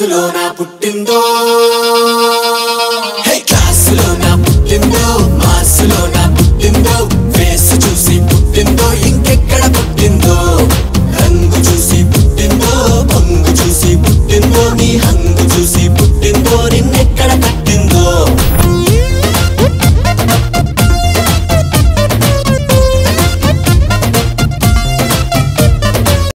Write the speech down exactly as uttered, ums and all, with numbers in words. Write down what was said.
మనసులోన పుట్టి